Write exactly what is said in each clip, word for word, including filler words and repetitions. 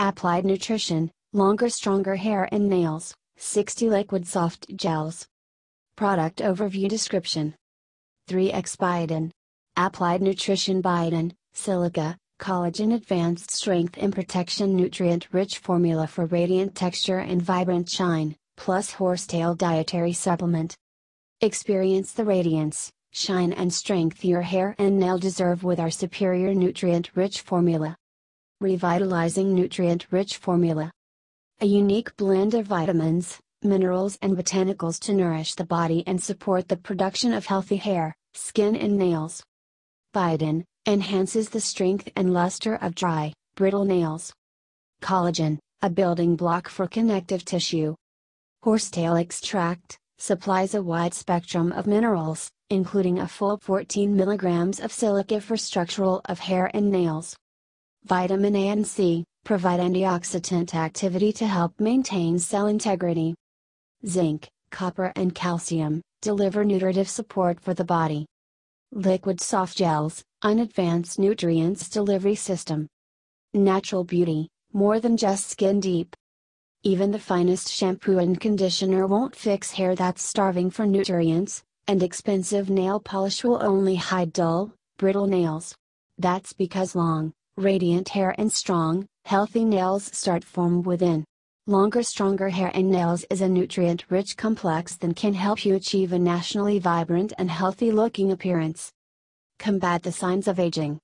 Applied Nutrition, Longer Stronger Hair and Nails, sixty Liquid Soft-Gels. Product Overview Description. three x Biotin. Applied Nutrition Biotin, Silica, Collagen Advanced Strength and Protection Nutrient-Rich Formula for Radiant Texture and Vibrant Shine, plus Horsetail Dietary Supplement. Experience the radiance, shine and strength your hair and nail deserve with our superior nutrient-rich formula. Revitalizing nutrient-rich formula. A unique blend of vitamins, minerals and botanicals to nourish the body and support the production of healthy hair, skin and nails. Biotin enhances the strength and luster of dry, brittle nails. Collagen, a building block for connective tissue. Horsetail extract supplies a wide spectrum of minerals, including a full fourteen milligrams of silica for structural of hair and nails. Vitamin A and C provide antioxidant activity to help maintain cell integrity. Zinc, copper and calcium deliver nutritive support for the body. Liquid Soft-Gels, an advanced nutrients delivery system. Natural beauty, more than just skin deep. Even the finest shampoo and conditioner won't fix hair that's starving for nutrients, and expensive nail polish will only hide dull, brittle nails. That's because long, radiant hair and strong, healthy nails start from within. Longer Stronger Hair and Nails is a nutrient-rich complex that can help you achieve a naturally vibrant and healthy-looking appearance. Combat the signs of aging.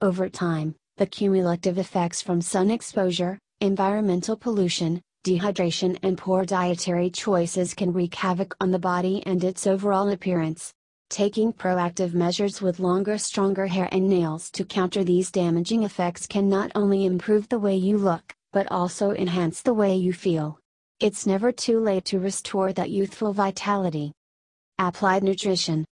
Over time, the cumulative effects from sun exposure, environmental pollution, dehydration and poor dietary choices can wreak havoc on the body and its overall appearance. Taking proactive measures with Longer Stronger Hair and Nails to counter these damaging effects can not only improve the way you look, but also enhance the way you feel. It's never too late to restore that youthful vitality. Applied Nutrition.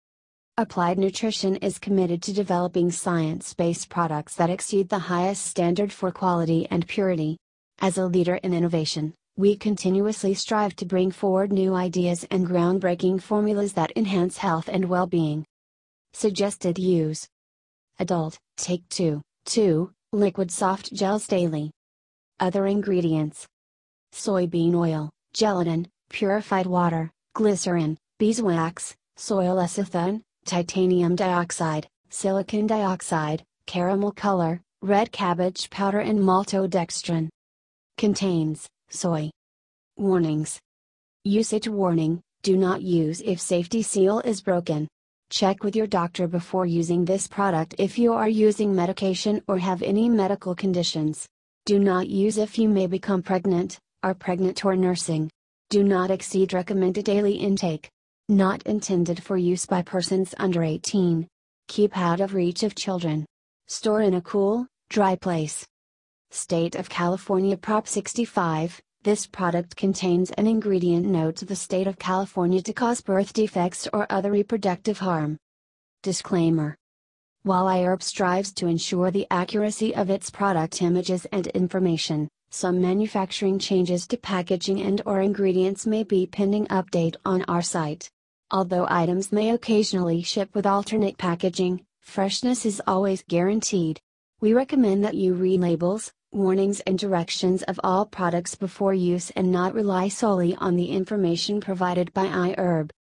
Applied Nutrition is committed to developing science-based products that exceed the highest standard for quality and purity. As a leader in innovation, we continuously strive to bring forward new ideas and groundbreaking formulas that enhance health and well-being. Suggested use. Adult, take two, two, Liquid Soft-Gels daily. Other ingredients. Soybean oil, gelatin, purified water, glycerin, beeswax, soil lecithin, titanium dioxide, silicon dioxide, caramel color, red cabbage powder and maltodextrin. Contains soy. Warnings. Usage warning, do not use if safety seal is broken. Check with your doctor before using this product if you are using medication or have any medical conditions. Do not use if you may become pregnant, are pregnant or nursing. Do not exceed recommended daily intake. Not intended for use by persons under eighteen. Keep out of reach of children. Store in a cool, dry place. State of California Prop sixty-five, this product contains an ingredient note to the state of California to cause birth defects or other reproductive harm. Disclaimer. While iHerb strives to ensure the accuracy of its product images and information, some manufacturing changes to packaging and or ingredients may be pending update on our site. Although items may occasionally ship with alternate packaging, freshness is always guaranteed. We recommend that you read labels, warnings and directions of all products before use and not rely solely on the information provided by iHerb.